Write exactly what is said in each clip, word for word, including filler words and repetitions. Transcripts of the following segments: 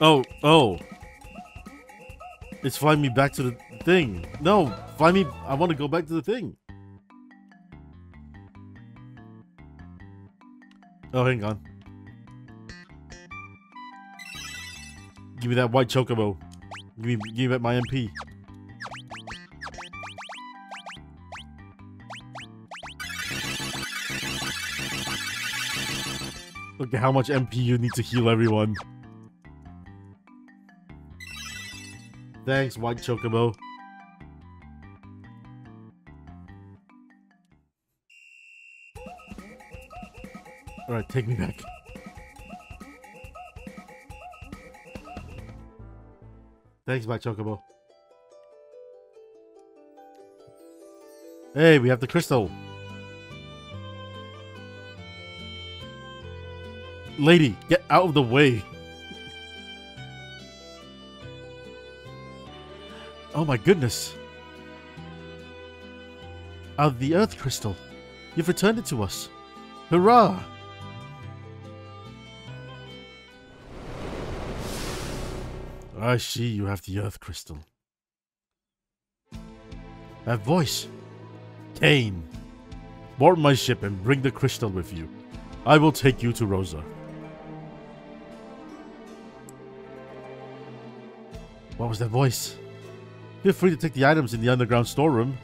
Oh, oh. It's flying me back to the thing. No, fly me. I want to go back to the thing. Oh, hang on. Give me that white chocobo. Give me, give me back my M P. Look at how much M P you need to heal everyone. Thanks, White Chocobo. Alright, take me back. Thanks, White Chocobo. Hey, we have the crystal. Lady, get out of the way. Oh my goodness. Out of the earth crystal. You've returned it to us. Hurrah! I see you have the earth crystal. That voice. Kain. Board my ship and bring the crystal with you. I will take you to Rosa. What was that voice? Feel free to take the items in the underground storeroom.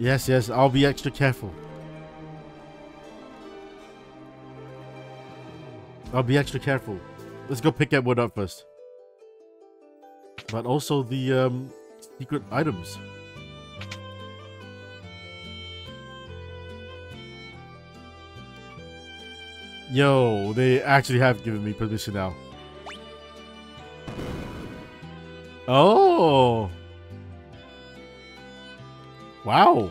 Yes, yes, I'll be extra careful. I'll be extra careful. Let's go pick Edward up first. But also the um, secret items. Yo, they actually have given me permission now. Oh! Wow!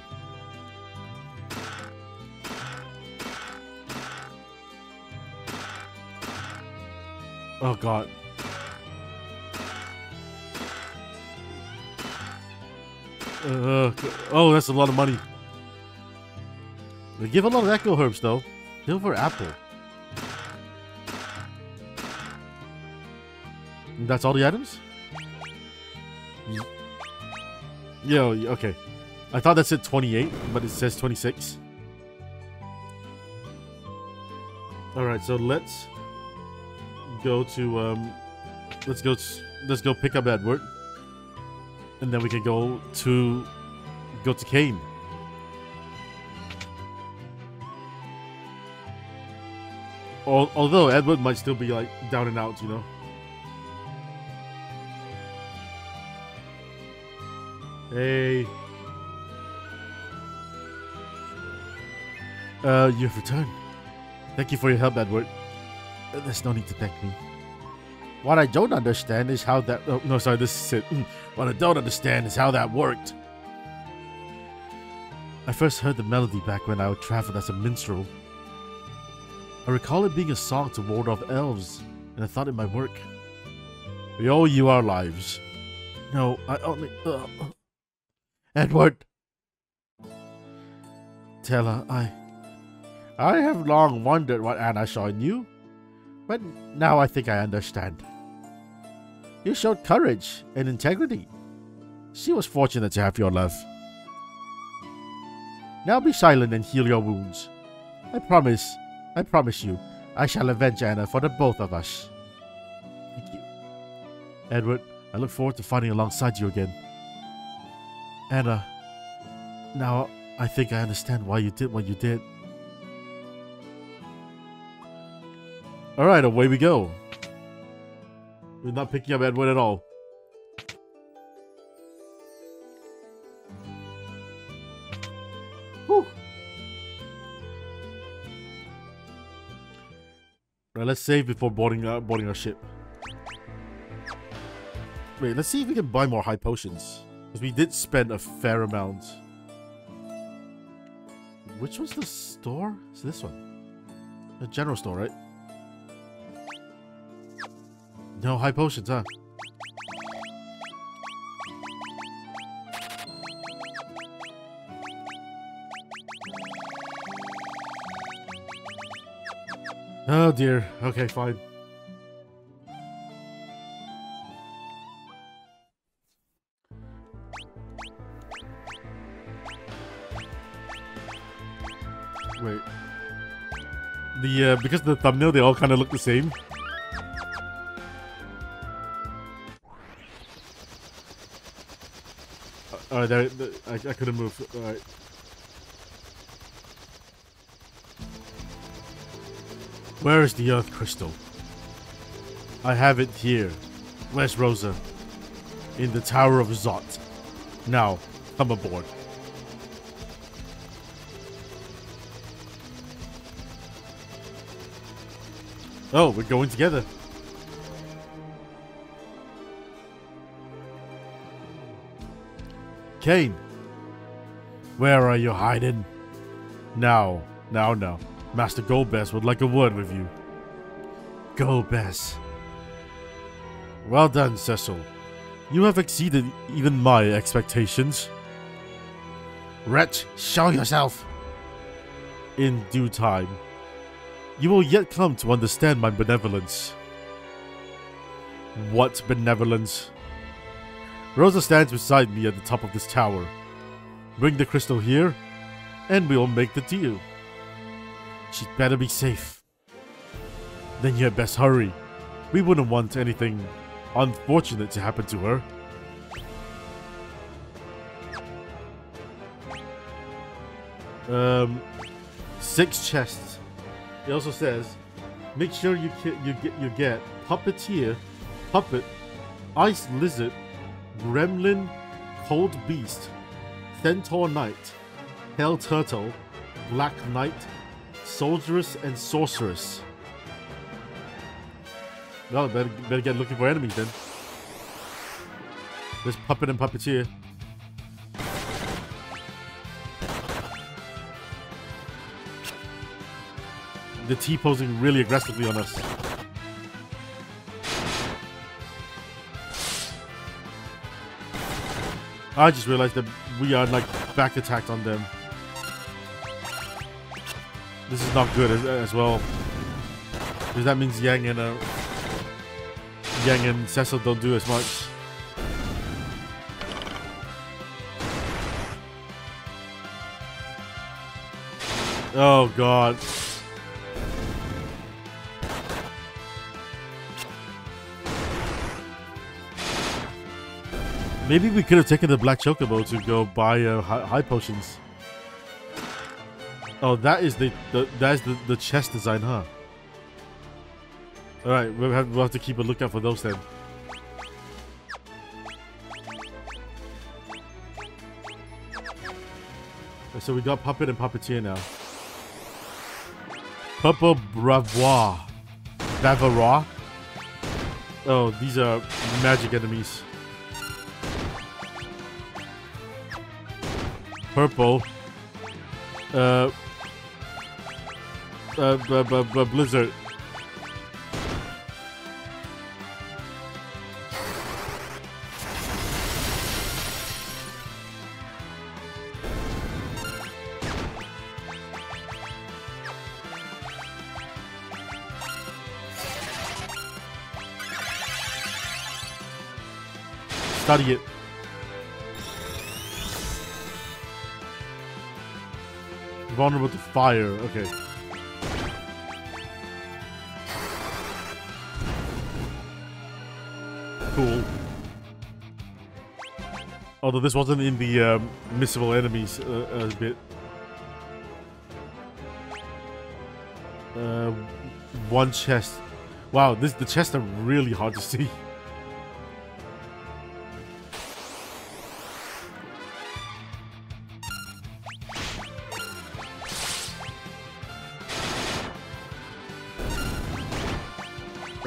Oh god. Uh, oh, that's a lot of money. They give a lot of echo herbs though. Silver apple. And that's all the items? Yo, okay. I thought that said twenty-eight, but it says twenty-six. Alright, so let's go to um let's go let's go pick up Edward. And then we can go to go to Kain. Al although Edward might still be like down and out, you know. Hey. Uh, you have returned. Thank you for your help, Edward. There's no need to thank me. What I don't understand is how that... Oh, no, sorry, this is it. What I don't understand is how that worked. I first heard the melody back when I traveled as a minstrel. I recall it being a song to ward off elves, and I thought it might work. We owe you our lives. No, I only... Uh, Edward! Tellah, I... I have long wondered what Anna saw in you, but now I think I understand. You showed courage and integrity. She was fortunate to have your love. Now be silent and heal your wounds. I promise, I promise you, I shall avenge Anna for the both of us. Thank you. Edward, I look forward to fighting alongside you again. Anna, now I think I understand why you did what you did. Alright, away we go. We're not picking up Edward at all. Whew. Alright, let's save before boarding, uh, boarding our ship. Wait, let's see if we can buy more high potions. Because we did spend a fair amount. Which was the store? It's this one. The general store, right? No high potions, huh? Oh dear. Okay, fine. Wait. The, uh, because of the thumbnail, they all kind of look the same. Alright, there, there, I, I couldn't move. Alright. Where is the Earth Crystal? I have it here. Where's Rosa? In the Tower of Zot. Now, come aboard. Oh, we're going together. Kain, where are you hiding? Now, now, now. Master Golbez would like a word with you. Golbez. Well done, Cecil. You have exceeded even my expectations. Wretch, show yourself! In due time, you will yet come to understand my benevolence. What benevolence? Rosa stands beside me at the top of this tower. Bring the crystal here, and we'll make the deal. She'd better be safe. Then you'd best hurry. We wouldn't want anything unfortunate to happen to her. Um, six chests. It also says, make sure you you get you get Puppeteer, Puppet, Ice Lizard, Gremlin, Cold Beast, Centaur Knight, Hell Turtle, Black Knight, Soldieress, and Sorceress. Well, better, better get looking for enemies then. There's Puppet and Puppeteer. The T-posing really aggressively on us. I just realized that we are like back attacked on them. This is not good as, as well, because that means Yang and uh, Yang and Cecil don't do as much. Oh God. Maybe we could have taken the Black Chocobo to go buy uh, high, high potions. Oh, that is the, the that is the, the chest design, huh? All right, we'll have, we'll have to keep a lookout for those then. So we got Puppet and Puppeteer now. Purple Bravois, Bavaraw. Oh, these are magic enemies. Purple, uh, uh, b b b Blizzard. Study it. Vulnerable to fire, okay. Cool. Although this wasn't in the um, missable enemies uh, a bit. Uh, one chest. Wow, this the chests are really hard to see.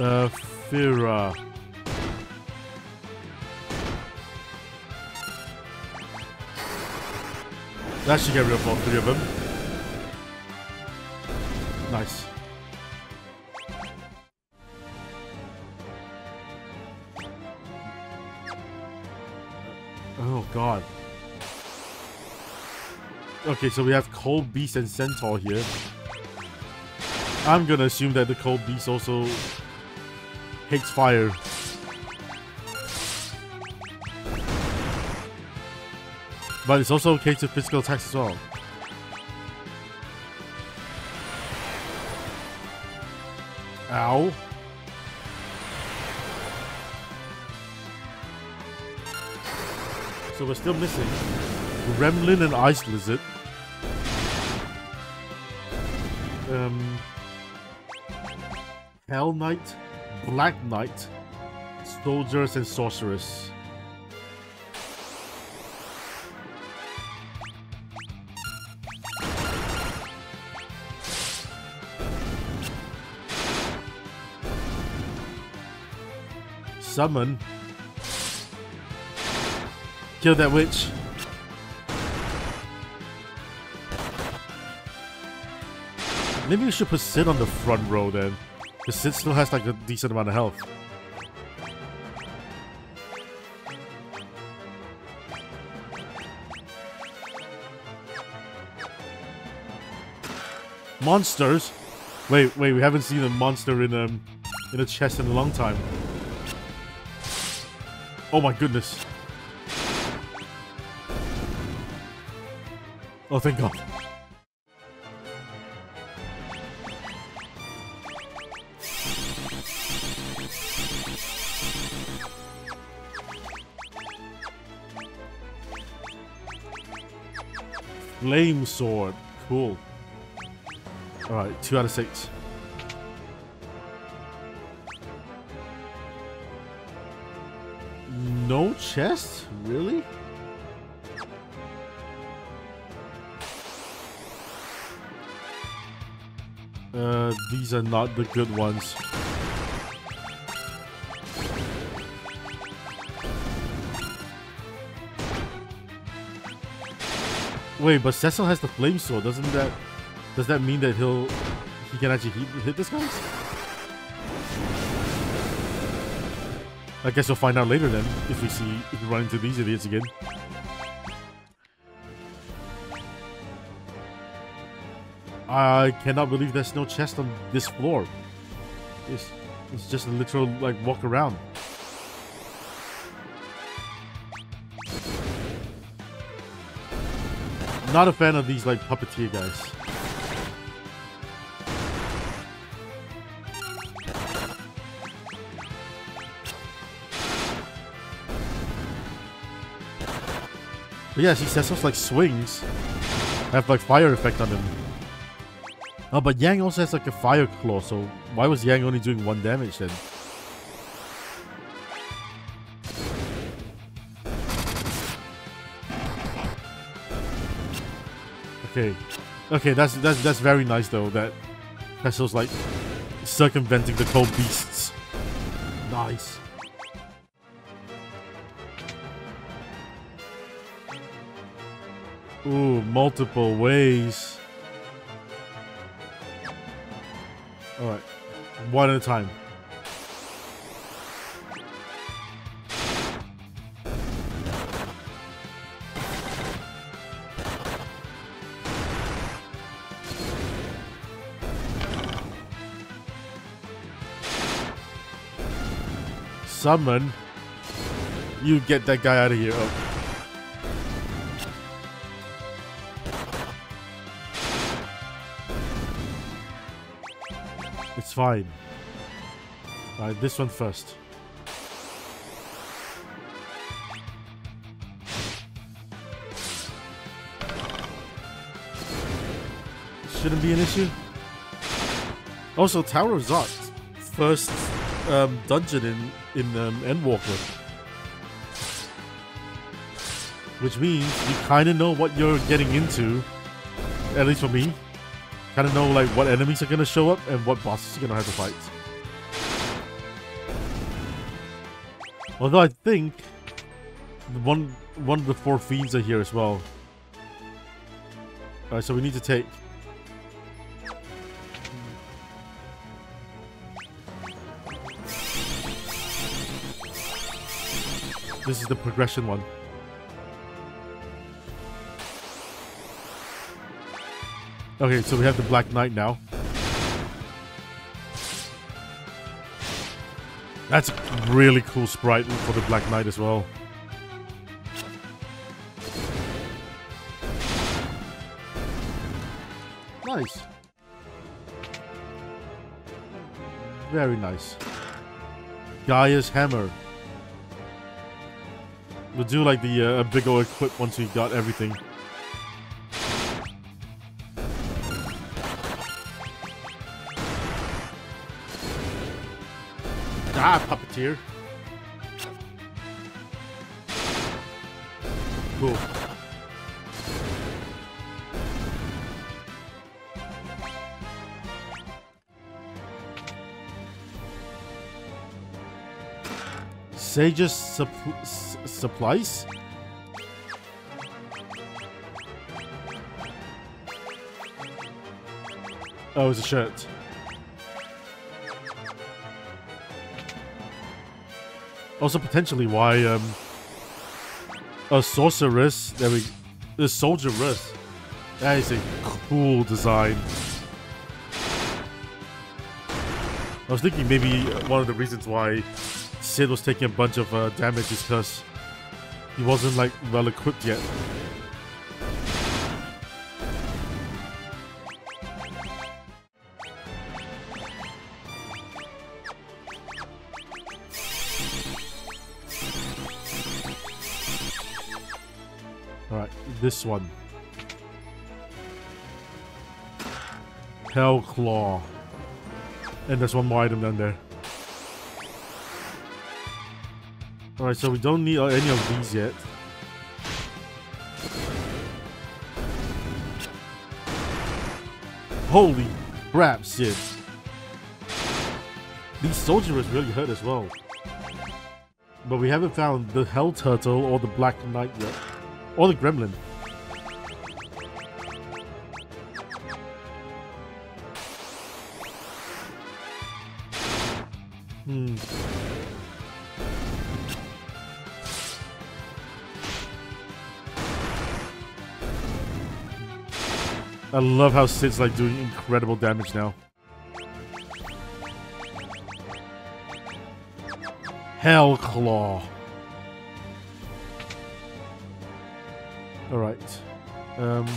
Uh, Fira. That should get rid of all three of them. Nice. Oh God. Okay, so we have Cold Beast and Centaur here. I'm gonna assume that the Cold Beast also hates fire. But it's also okay to physical attacks as well. Ow. So we're still missing Gremlin and Ice Lizard. Um, Hell Knight, Black Knight, Soldieress and Sorceress. Summon. Kill that witch. Maybe we should put Sid on the front row then. Because Sid still has like a decent amount of health. Monsters? Wait, wait, we haven't seen a monster in um in a chest in a long time. Oh my goodness. Oh thank God. Flame sword. Cool. Alright, two out of six. No chest? Really? Uh, these are not the good ones. Wait, but Cecil has the flame sword. Doesn't that does that mean that he'll he can actually hit, hit this guy? I guess we'll find out later then if we see if we run into these idiots again. I cannot believe there's no chest on this floor. It's it's just a literal like walk around. Not a fan of these like puppeteer guys. But yeah, see Cecil's like swings have like fire effect on them. Oh, but Yang also has like a fire claw, so why was Yang only doing one damage then? Okay, okay, that's that's that's very nice though. That Cecil's like circumventing the cold beasts. Nice. Ooh, multiple ways. All right, one at a time. Summon. You get that guy out of here. Oh. It's fine. Alright, this one first. Shouldn't be an issue. Also, Tower of Zot. First um, dungeon in in um, Endwalker, which means you kind of know what you're getting into, at least for me. Kind of know like what enemies are gonna show up and what bosses you're gonna have to fight. Although I think one one of the four fiends are here as well. All right, so we need to take. This is the progression one. Okay, so we have the Black Knight now. That's a really cool sprite for the Black Knight as well. Nice. Very nice. Gaia's Hammer. We'll do like the uh, big old equip once we got everything. Ah, Puppeteer. Cool. Sage's suppl s supplies? Oh, it's a shirt. Also, potentially, why um, a sorceress? There we, the soldieress. That is a cool design. I was thinking maybe one of the reasons why Sid was taking a bunch of uh, damage is because he wasn't like well equipped yet. This one. Hellclaw. And there's one more item down there. Alright, so we don't need any of these yet. Holy crap, shit. These soldiers really hurt as well. But we haven't found the Hell Turtle or the Black Knight yet. Or the Gremlin. Hmm. I love how Sid's like doing incredible damage now. Hellclaw. All right. Um,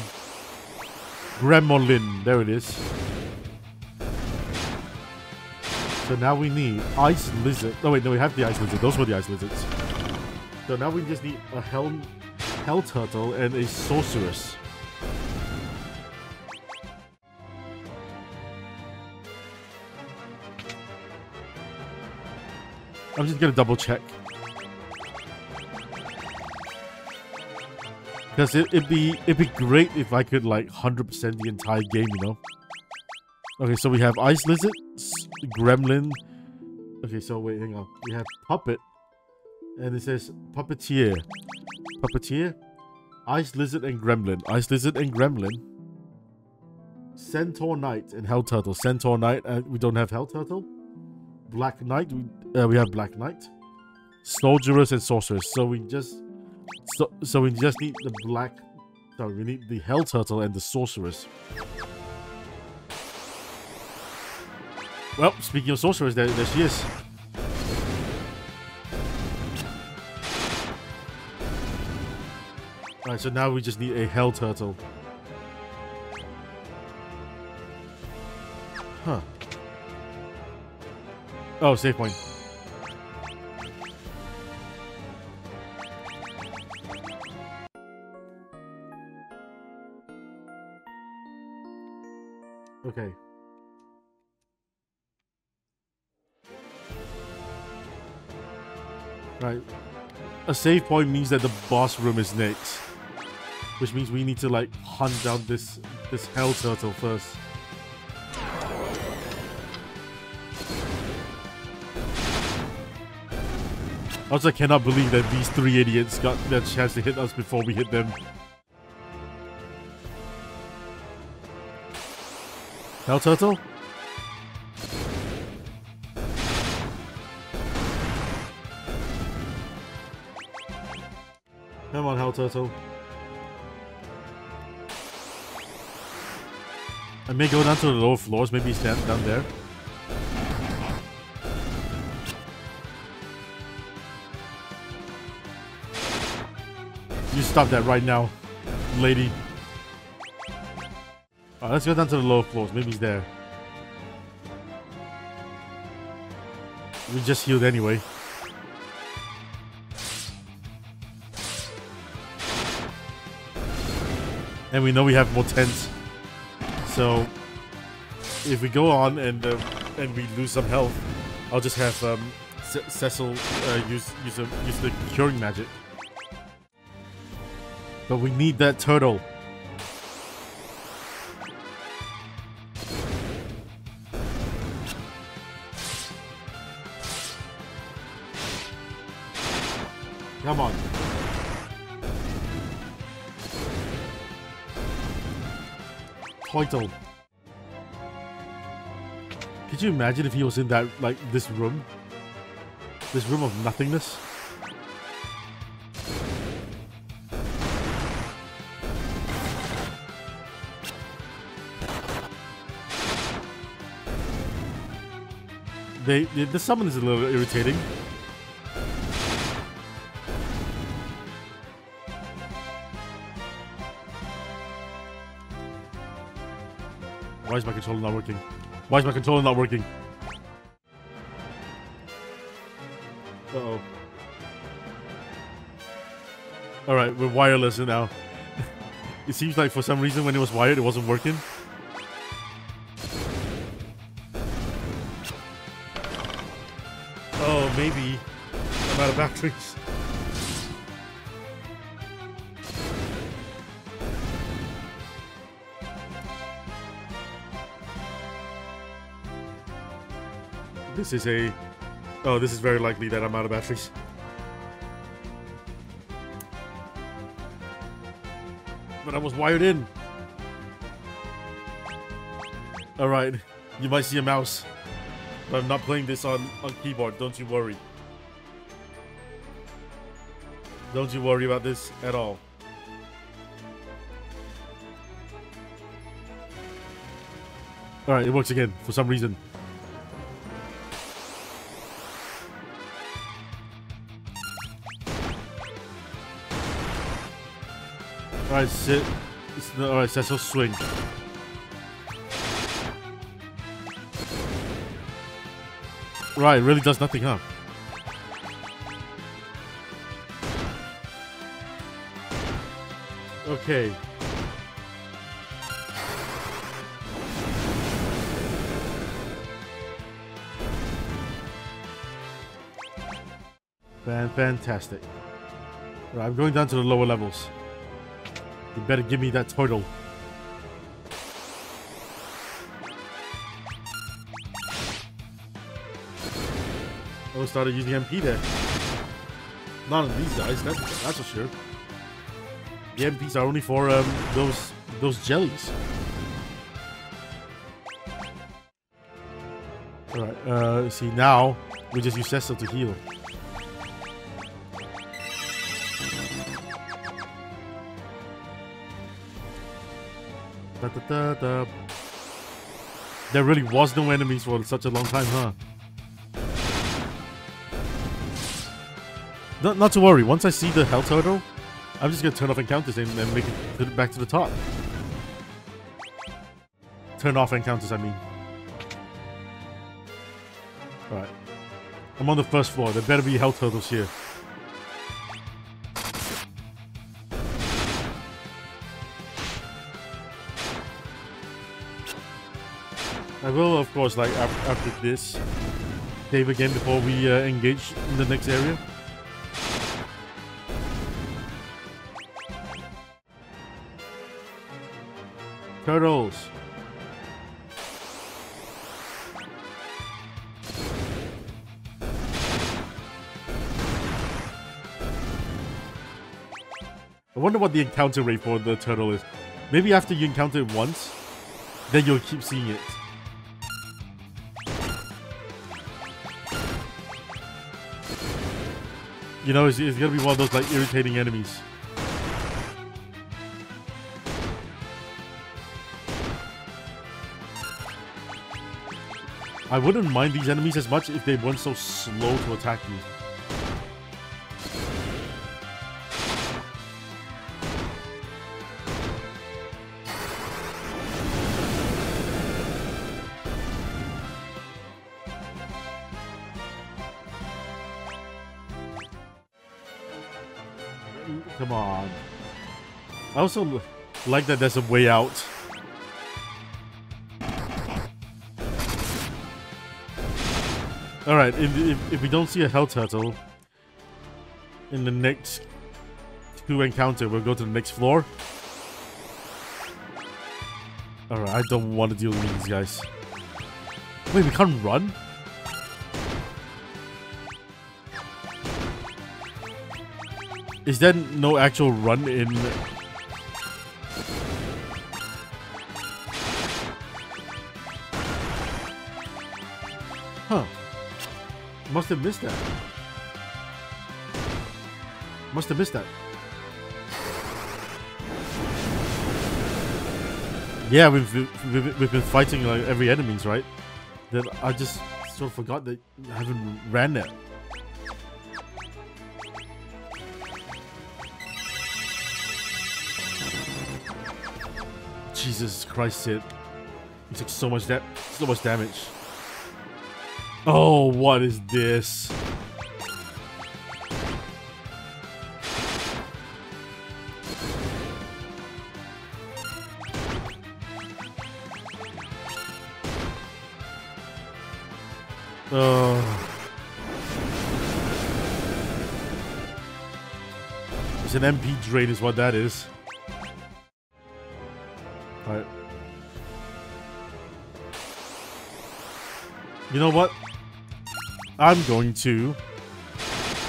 Gremlin. There it is. So now we need Ice Lizard. Oh wait, no, we have the Ice Lizard. Those were the Ice Lizards. So now we just need a Hell, Hell Turtle and a Sorceress. I'm just gonna double check. Because it, it'd be it'd be great if I could like one hundred percent the entire game, you know. Okay, so we have Ice Lizard, Gremlin. Okay, so wait, hang on. We have Puppet, and it says Puppeteer, Puppeteer, Ice Lizard and Gremlin, Ice Lizard and Gremlin, Centaur Knight and Hell Turtle, Centaur Knight. Uh, we don't have Hell Turtle, Black Knight. We uh, we have Black Knight, Soldieress and Sorceress. So we just. So, so we just need the black... No, we need the Hell Turtle and the Sorceress. Well, speaking of Sorceress, there, there she is. Alright, so now we just need a Hell Turtle. Huh. Oh, save point. Okay. Right. A save point means that the boss room is next. Which means we need to like hunt down this this Hell Turtle first. I also cannot believe that these three idiots got their chance to hit us before we hit them. Hell Turtle? Come on, Hell Turtle. I may go down to the lower floors, maybe stand down there. You stop that right now, lady. Alright, let's go down to the lower floors. Maybe he's there. We just healed anyway. And we know we have more tents. So if we go on and uh, and we lose some health, I'll just have um, C Cecil uh, use use, a, use the curing magic. But we need that turtle. Come on. Turtle. Could you imagine if he was in that, like, this room? This room of nothingness? They, the summon is a little irritating. Why is my controller not working? Why is my controller not working? Uh-oh. Alright, we're wireless now. It seems like for some reason when it was wired, it wasn't working. Oh, maybe I'm out of batteries. This is a... Oh, this is very likely that I'm out of batteries. But I was wired in. Alright, you might see a mouse. But I'm not playing this on, on keyboard, don't you worry. Don't you worry about this at all. Alright, it works again, for some reason. Alright, sit. Alright, Cecil, swing. Right, it really does nothing, huh? Okay. Fan fantastic. Right, I'm going down to the lower levels. You better give me that turtle. Oh, started using M P there. Not on these guys, that's, that's for sure. The M Ps are only for um, those those jellies. Alright, uh, see now, we just use Cecil to heal. Da, da, da, da. There really was no enemies for such a long time, huh? Not, not to worry, once I see the Hell Turtle, I'm just gonna turn off encounters and, and make it, put it back to the top. Turn off encounters, I mean. Alright. I'm on the first floor, there better be Hell Turtles here. I will, of course, like, after this, save again before we uh, engage in the next area. Turtles! I wonder what the encounter rate for the turtle is. Maybe after you encounter it once, then you'll keep seeing it. You know, it's, it's gonna be one of those, like, irritating enemies. I wouldn't mind these enemies as much if they weren't so slow to attack me. Come on. I also like that there's a way out. Alright, if, if, if we don't see a Hell Turtle in the next two encounter, we'll go to the next floor. Alright, I don't want to deal with these guys. Wait, we can't run? Is there no actual run in... Huh. Must have missed that. Must have missed that. Yeah, we've, we've, we've been fighting like every enemies, right? That I just sort of forgot that I haven't ran there. Jesus Christ, it took so much that so much damage. Oh, what is this? Oh. It's an M P drain is what that is. Alright. You know what? I'm going to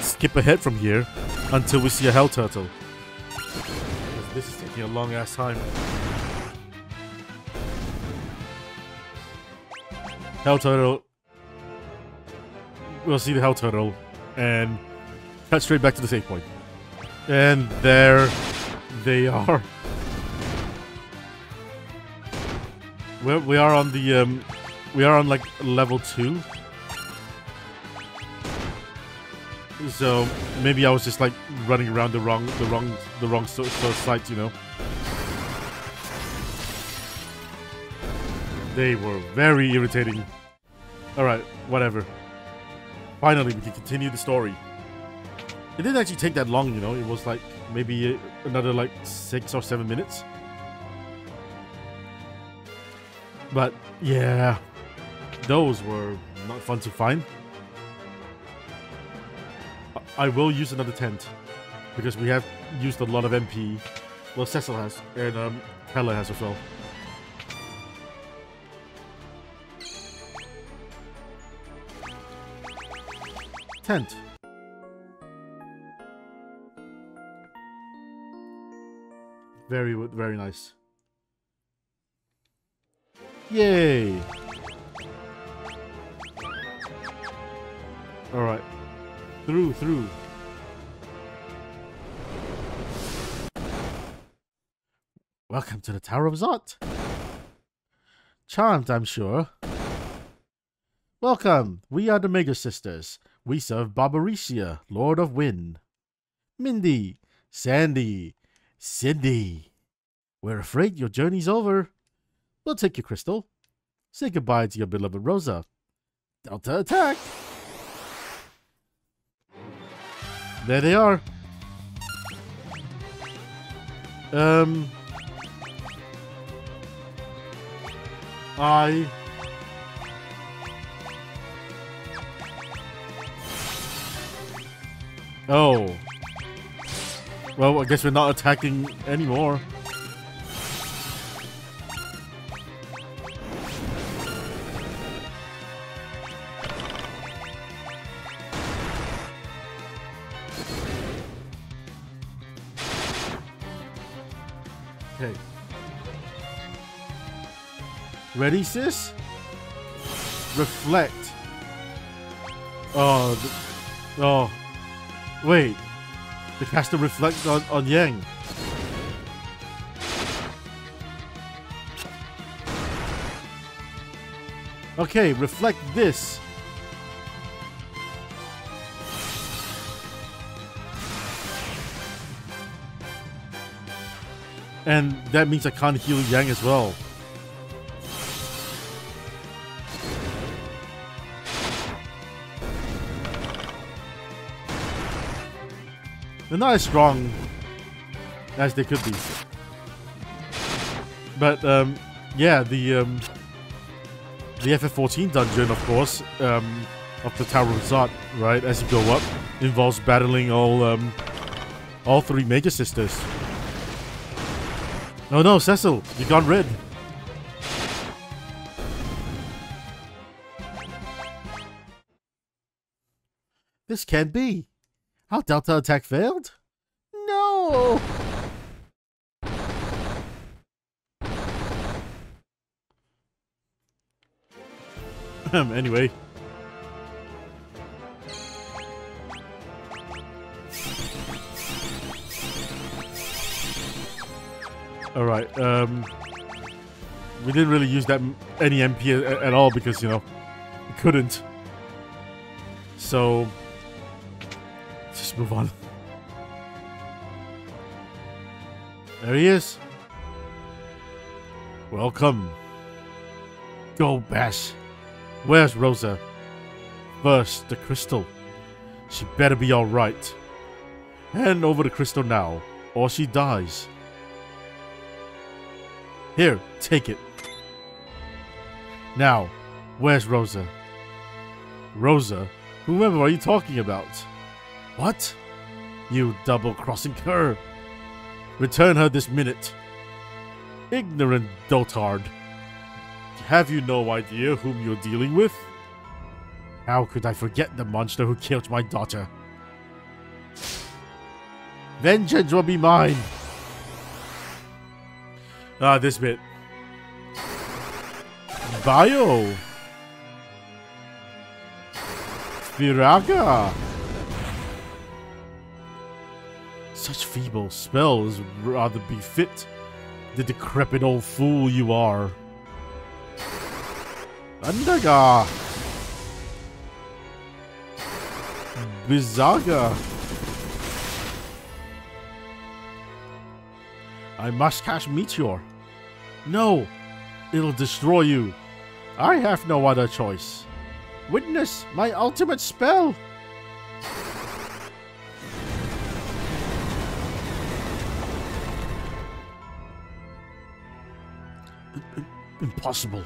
skip ahead from here until we see a Hell Turtle. This is taking a long ass time. Hell Turtle. We'll see the Hell Turtle and cut straight back to the save point. And there they are. We're, we are on the, um, we are on like level two. So maybe I was just like running around the wrong, the wrong, the wrong sort of site, you know. They were very irritating. All right, whatever. Finally, we can continue the story. It didn't actually take that long, you know. It was like maybe another like six or seven minutes. But yeah, those were not fun to find. I will use another tent because we have used a lot of M P. Well, Cecil has, and um, Tellah has as well. Tent. Very, very nice. Yay! Alright. Through, through. Welcome to the Tower of Zot. Charmed, I'm sure. Welcome. We are the Omega Sisters. We serve Barbaricia, Lord of Wind. Mindy, Sandy, Cindy. We're afraid your journey's over. We'll take your crystal. Say goodbye to your beloved Rosa. Delta attack! There they are. Um... I... Oh. Well, I guess we're not attacking anymore. Ready, sis? Reflect. Oh, the, oh. Wait. They cast a reflect on, on Yang. Okay, reflect this. And that means I can't heal Yang as well. They're not as strong as they could be. But um, yeah, the um, the F F fourteen dungeon, of course, um, of the Tower of Zot, right? As you go up, involves battling all um, all three Mega Sisters. Oh no, Cecil, you got rid. This can't be. Our Delta attack failed? No! Um, anyway. Alright, um... we didn't really use that any M P at, at all because, you know, we couldn't. So... just move on. There he is. Welcome. Golbez. Where's Rosa? First, the crystal. She better be alright. Hand over the crystal now, or she dies. Here, take it. Now, where's Rosa? Rosa? Whoever are you talking about? What? You double-crossing her! Return her this minute. Ignorant dotard. Have you no idea whom you're dealing with? How could I forget the monster who killed my daughter? Vengeance will be mine! Ah, this bit. Bio! Viraga! Such feeble spells rather befit the decrepit old fool you are. Andaga! Bizaga! I must catch Meteor. No! It'll destroy you. I have no other choice. Witness my ultimate spell! Impossible.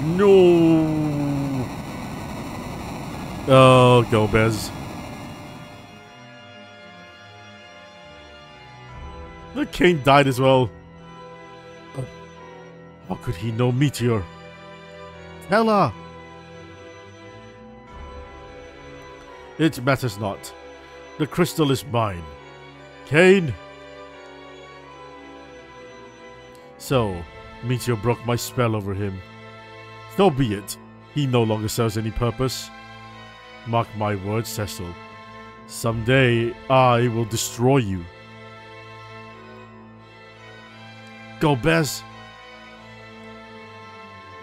No. Oh, Golbez. The Kain died as well. Uh, how could he know Meteor? Tellah. It matters not. The crystal is mine. Kain. So, Meteor broke my spell over him. So be it. He no longer serves any purpose. Mark my words, Cecil. Someday, I will destroy you. Golbez!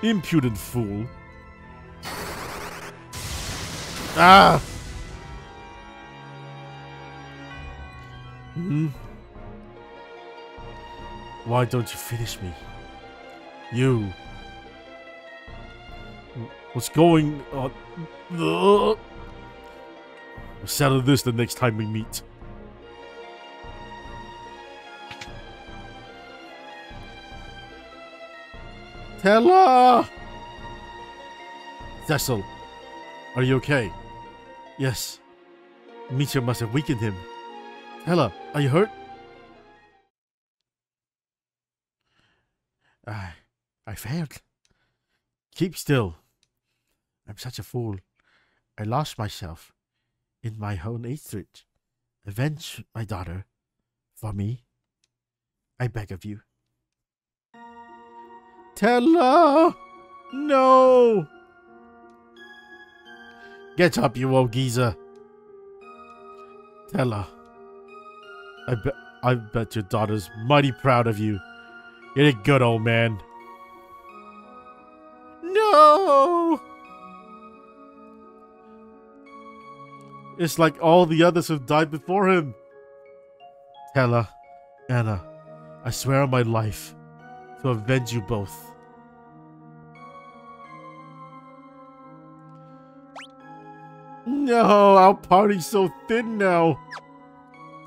Impudent fool. Ah! Hmm? Why don't you finish me? You. What's going on? We'll settle this the next time we meet. Tellah! Cecil, are you okay? Yes. Meteor must have weakened him. Tellah, are you hurt? I, I failed. Keep still. I'm such a fool. I lost myself in my own hatred. Avenge my daughter for me. I beg of you. Tellah! No! Get up, you old geezer. Tellah. I, be I bet your daughter's mighty proud of you. You're a good old man. No! It's like all the others have died before him. Tellah, Anna, I swear on my life to avenge you both. Mm. No, our party's so thin now.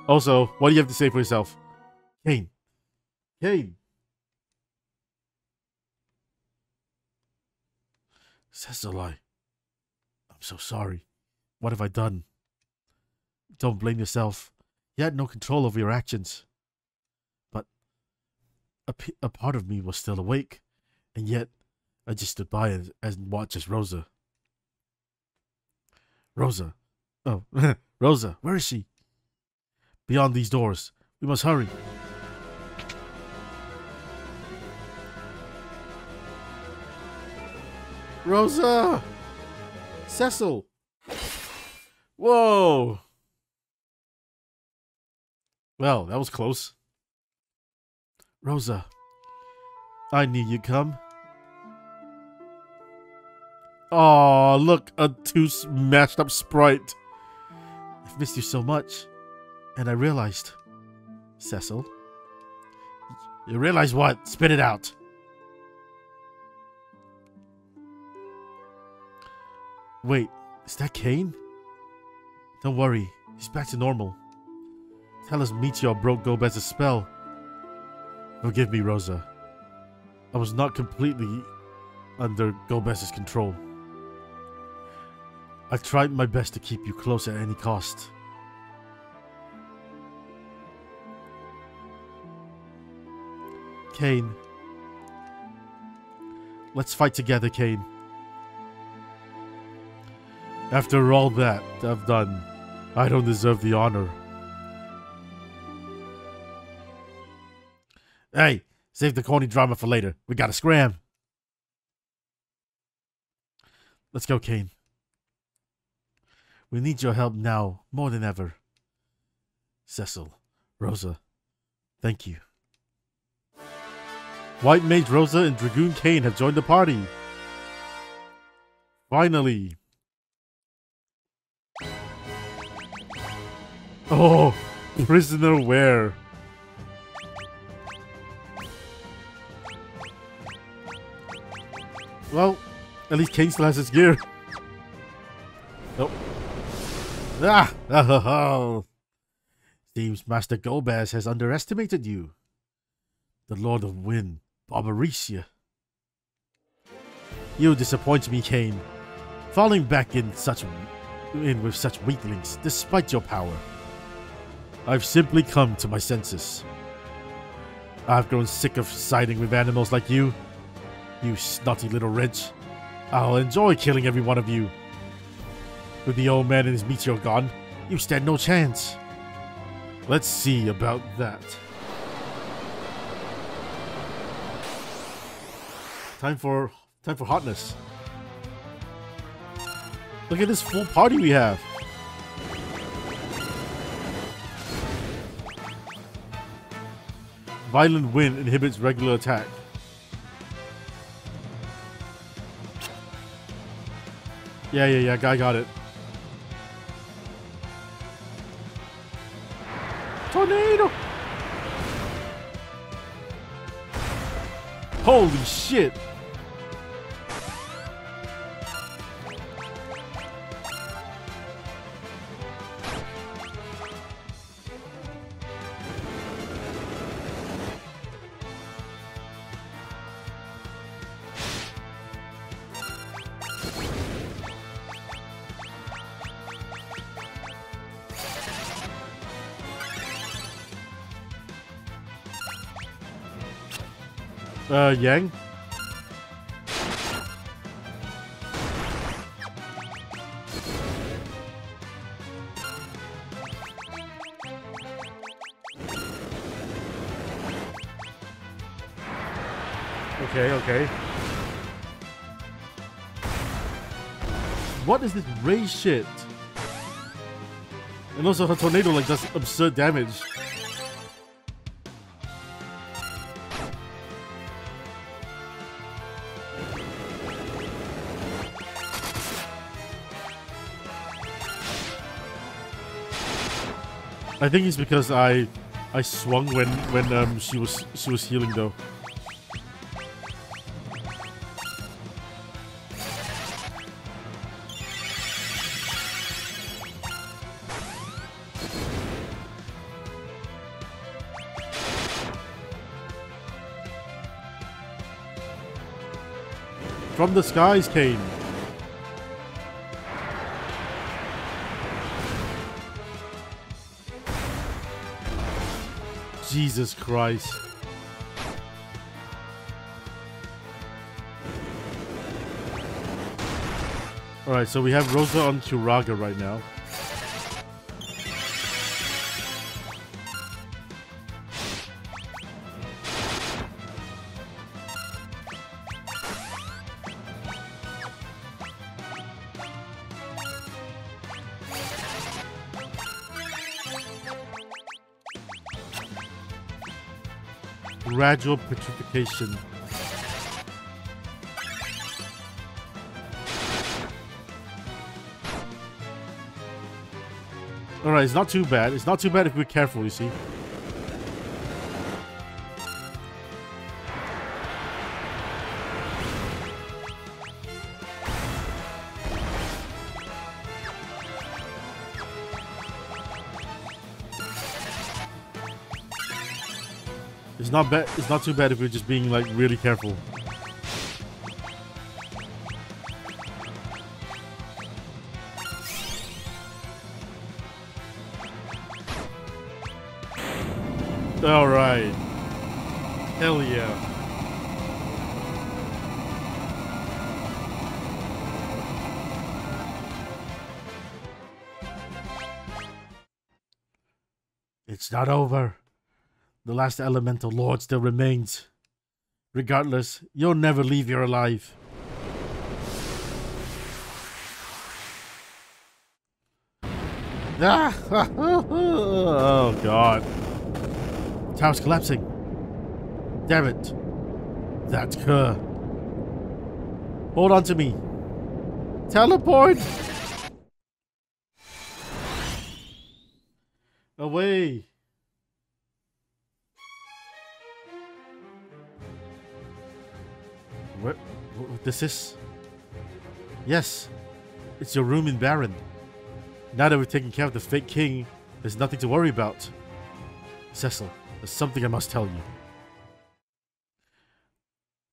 Also, what do you have to say for yourself? Kain. Kain. Cecil, I'm so sorry. What have I done? Don't blame yourself. You had no control over your actions. But a, p a part of me was still awake, and yet I just stood by and, and watched as Rosa. Rosa. Oh, Rosa, where is she? Beyond these doors. We must hurry. Rosa! Cecil! Whoa! Well, that was close. Rosa. I knew you'd come. Aw, look, a two mashed up sprite. I've missed you so much. And I realized. Cecil. You realize what? Spit it out. Wait, is that Kain? Don't worry, he's back to normal. Tellah's Meteor broke Golbez's spell. Forgive me, Rosa. I was not completely under Golbez's control. I tried my best to keep you close at any cost. Kain. Let's fight together, Kain. After all that I've done, I don't deserve the honor. Hey, save the corny drama for later. We gotta scram. Let's go, Kain. We need your help now, more than ever. Cecil, Rosa, thank you. White Mage Rosa and Dragoon Kain have joined the party. Finally. Oh, prisoner wear. Well, at least Kain still has his gear. Nope. Ah! Oh, seems Master Golbez has underestimated you. The Lord of Wind, Barbaricia. You disappoint me, Kain. Falling back in such in with such weaklings, despite your power. I've simply come to my senses. I've grown sick of siding with animals like you. You snotty little wretch. I'll enjoy killing every one of you. With the old man and his meteor gone, you stand no chance. Let's see about that. Time for time for hotness. Look at this full party we have. Violent wind inhibits regular attack. Yeah, yeah, yeah, guy got it. Tornado! Holy shit! Uh, Yang? Okay, okay. What is this ray shit? And also her tornado like does absurd damage. I think it's because I I swung when when um she was she was healing though. from the skies, Kain. Jesus Christ. Alright, so we have Rosa on Kuraga right now. Gradual petrification. Alright, it's not too bad. It's not too bad if we're careful, you see. It's not bad. It's not too bad if we're just being like really careful. All right. Hell yeah. It's not over. The last elemental lord still remains. Regardless, you'll never leave here alive. Ah! Oh god. Tower's collapsing. Damn it. That cur. Hold on to me. Teleport! Away! What, what this is? Yes, it's your room in Baron. Now that we've taken care of the fake king, there's nothing to worry about. Cecil, there's something I must tell you.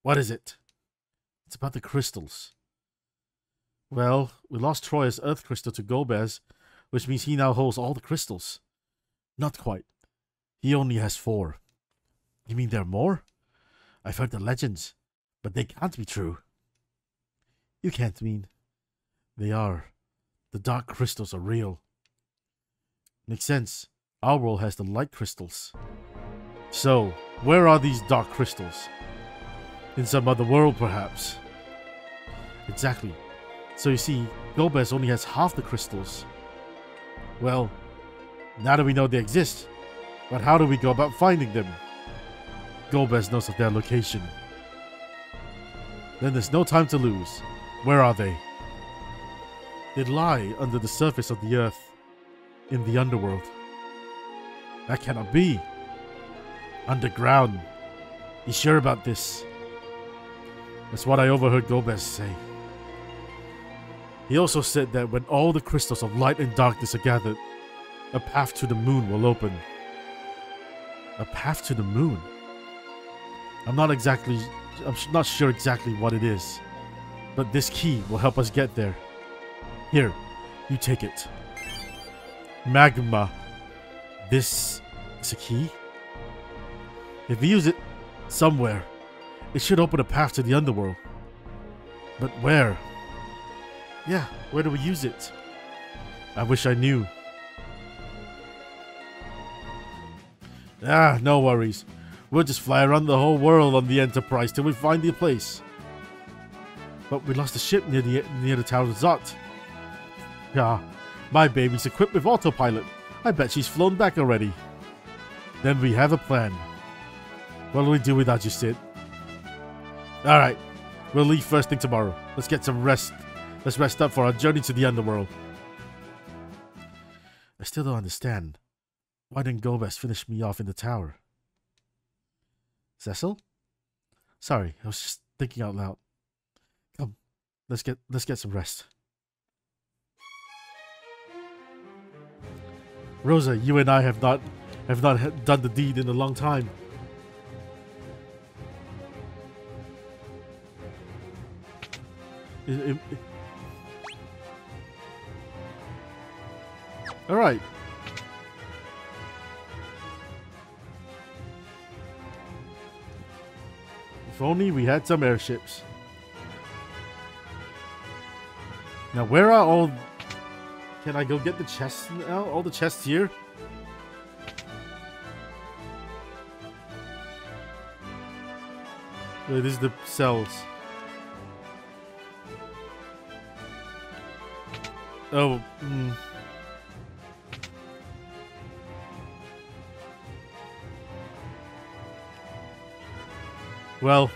What is it? It's about the crystals. Well, we lost Troya's earth crystal to Golbez, which means he now holds all the crystals. Not quite. He only has four. You mean there are more? I've heard the legends. But they can't be true. You can't mean. They are. The dark crystals are real. Makes sense. Our world has the light crystals. So, where are these dark crystals? In some other world, perhaps. Exactly. So you see, Golbez only has half the crystals. Well, now that we know they exist, but how do we go about finding them? Golbez knows of their location. Then there's no time to lose. Where are they? They lie under the surface of the earth, in the underworld. That cannot be. Underground. You sure about this? That's what I overheard Golbez say. He also said that when all the crystals of light and darkness are gathered, a path to the moon will open. A path to the moon? I'm not exactly... I'm not sure exactly what it is, but this key will help us get there. Here, you take it. Magma. This is a key? If we use it somewhere, it should open a path to the underworld. But where? Yeah, where do we use it? I wish I knew. Ah, no worries. We'll just fly around the whole world on the Enterprise till we find the place. But we lost a ship near the near the Tower of Zot. Ah, my baby's equipped with autopilot. I bet she's flown back already. Then we have a plan. What'll we do without you, Sid? Alright, we'll leave first thing tomorrow. Let's get some rest. Let's rest up for our journey to the underworld. I still don't understand. Why didn't Golbez finish me off in the tower? Cecil? Sorry, I was just thinking out loud. Come, let's get let's get some rest. Rosa, you and I have not have not done the deed in a long time. It, it, it. All right. If only we had some airships. Now, where are all... Can I go get the chests now? All the chests here? Wait, this is the cells. Oh, mm. Well,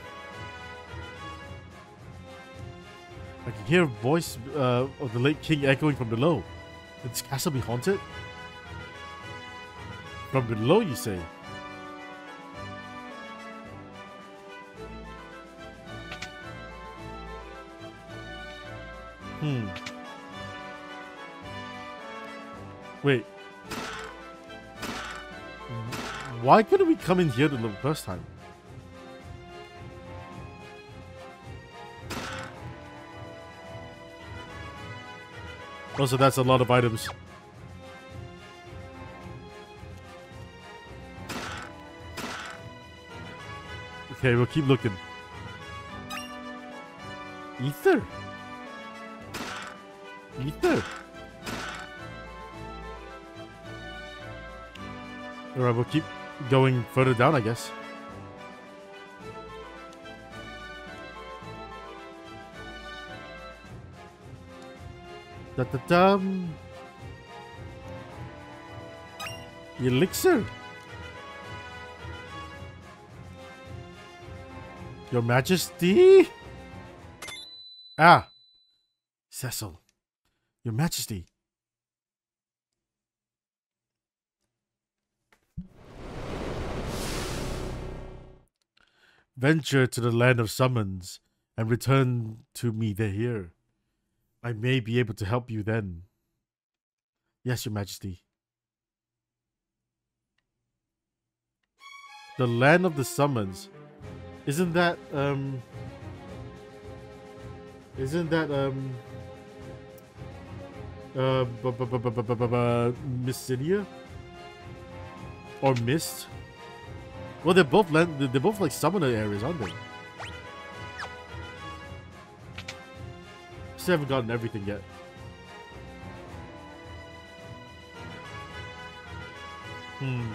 I can hear a voice uh, of the late king echoing from below. Did this castle be haunted? From below, you say? Hmm. Wait. Why couldn't we come in here the first time? Also, that's a lot of items. Okay, we'll keep looking. Ether? Ether? Alright, we'll keep going further down, I guess. Da da da. Elixir. Your Majesty. Ah, Cecil. Your Majesty. Venture to the land of summons and return to me there here. I may be able to help you then. Yes, Your Majesty. The land of the summons. Isn't that, um... Isn't that, um... Uh... Mystidia? Or Mist? Well, they're both land... They're both like summoner areas, aren't they? Haven't gotten everything yet. Hmm.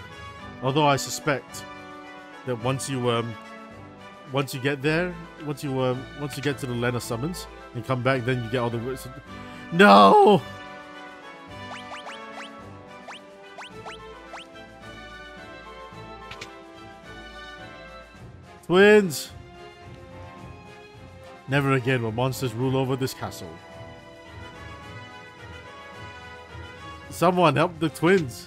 Although I suspect that once you um, once you get there, once you um, once you get to the land of summons and come back, then you get all the. No. Twins. Never again will monsters rule over this castle. Someone help the twins!